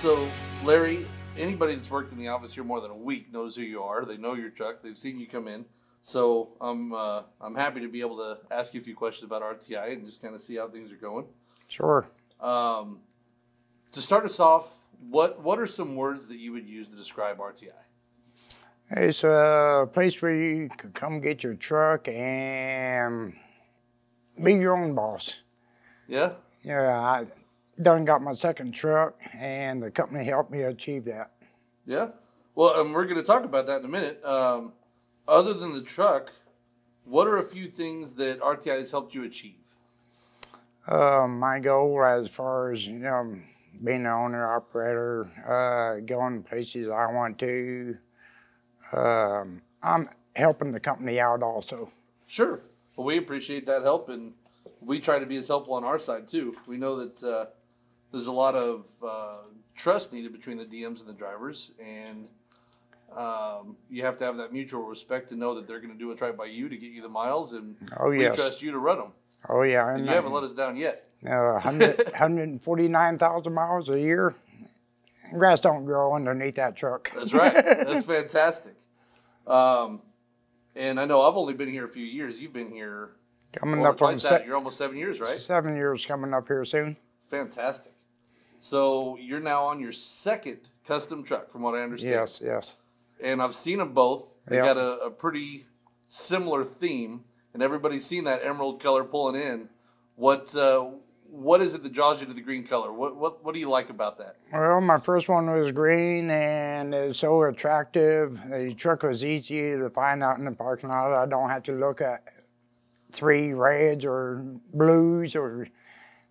So, Larry, anybody that's worked in the office here more than a week knows who you are. They know your truck. They've seen you come in. So I'm happy to be able to ask you a few questions about RTI and just kind of see how things are going. Sure. To start us off, what are some words that you would use to describe RTI? It's a place where you can come get your truck and be your own boss. Yeah? Yeah, I done got my second truck, and the company helped me achieve that. Yeah? Well, and we're going to talk about that in a minute. Other than the truck, what are a few things that RTI has helped you achieve? My goal as far as, you know, being an owner-operator, going places I want to. I'm helping the company out also. Sure. Well, we appreciate that help, and we try to be as helpful on our side too. We know that there's a lot of trust needed between the DMs and the drivers, and you have to have that mutual respect to know that they're going to do what's right by you to get you the miles, and we trust you to run them. Oh, yeah. And you haven't let us down yet. 149,000 miles a year. Grass don't grow underneath that truck. That's right. That's fantastic. And I know I've only been here a few years. You've been here coming up on that. You're almost 7 years, right? 7 years coming up here soon. Fantastic. So you're now on your second custom truck, from what I understand. Yes, yes. And I've seen them both. They got a pretty similar theme, and everybody's seen that emerald color pulling in. What is it that draws you to the green color? What do you like about that? Well, my first one was green, and it was so attractive. The truck was easy to find out in the parking lot. I don't have to look at three reds or blues, or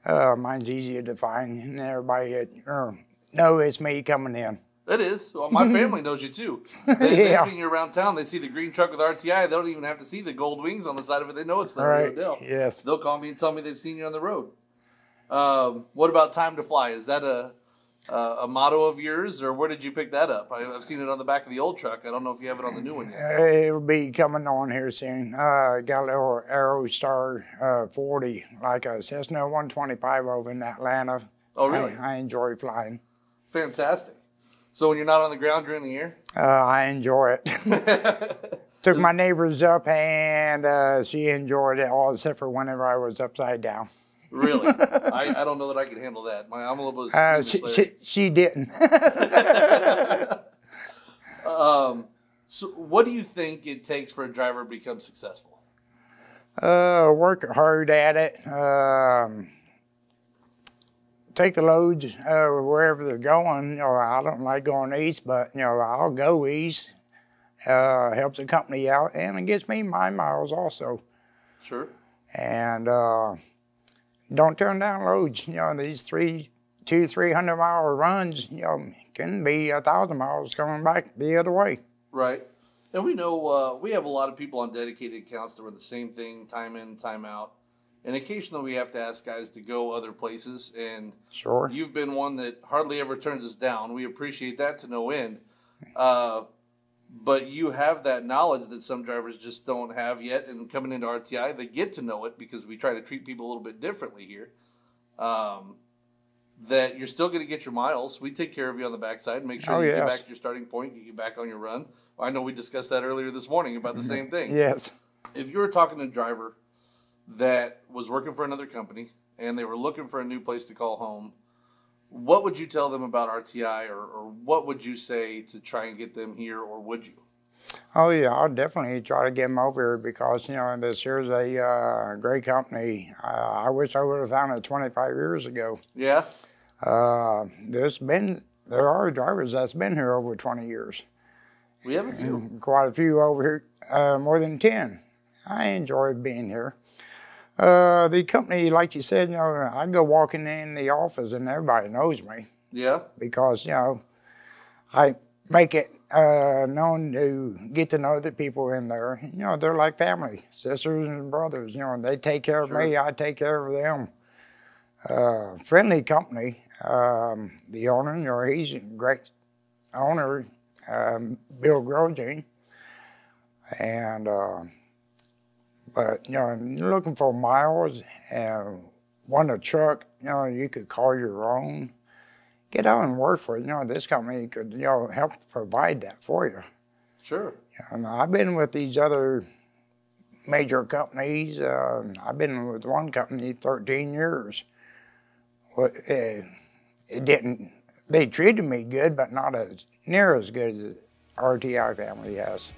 mine's easier to find, and everybody knows it's me coming in. It is. Well, my family knows you too. They've seen you around town. They see the green truck with RTI. They don't even have to see the gold wings on the side of it. They know it's the Rodell. Yes. They'll call me and tell me they've seen you on the road. What about Time to Fly? Is that a motto of yours, or where did you pick that up? I've seen it on the back of the old truck. I don't know if you have it on the new one yet. It'll be coming on here soon. Got a little Aerostar 40, like a Cessna 125 over in Atlanta. Oh, really? I enjoy flying. Fantastic. So when you're not on the ground, you're in the air? I enjoy it. Took my neighbors up, and she enjoyed it all except for whenever I was upside down. Really? I don't know that I could handle that. I'm a little bit she didn't. So what do you think it takes for a driver to become successful? Work hard at it. Take the loads wherever they're going. You know, I don't like going east, but you know, I'll go east. Helps the company out, and it gets me my miles also. Sure. And don't turn down loads. You know, these 300 mile runs, you know, can be 1,000 miles coming back the other way. Right. And we know we have a lot of people on dedicated accounts that run the same thing time in, time out. And occasionally we have to ask guys to go other places. And sure, you've been one that hardly ever turns us down. We appreciate that to no end. But you have that knowledge that some drivers just don't have yet, and coming into RTI, they get to know it because we try to treat people a little bit differently here, that you're still going to get your miles. We take care of you on the backside, make sure you get back to your starting point, you get back on your run. I know we discussed that earlier this morning about the same thing. Yes. If you were talking to a driver that was working for another company and they were looking for a new place to call home, what would you tell them about RTI, or what would you say to try and get them here, or would you? Oh, yeah, I'll definitely try to get them over here because, you know, this here's a great company. I wish I would have found it 25 years ago. Yeah? There are drivers that's been here over 20 years. We have a few. And quite a few over here, more than 10. I enjoy being here. The company, like you said, you know, I go walking in the office and everybody knows me. Yeah. Because, you know, I make it known to get to know the people in there. You know, they're like family, sisters and brothers, you know, and they take care of me, I take care of them. Friendly company. The owner, you know, he's a great owner, Bill Grogin. And, but, you know, you're looking for miles and want a truck, you know, you could call your own. get out and work for it. You know, this company could, you know, help provide that for you. Sure. And I've been with these other major companies. I've been with one company 13 years. Well, it didn't. They treated me good, but not as near as good as the RTI family has.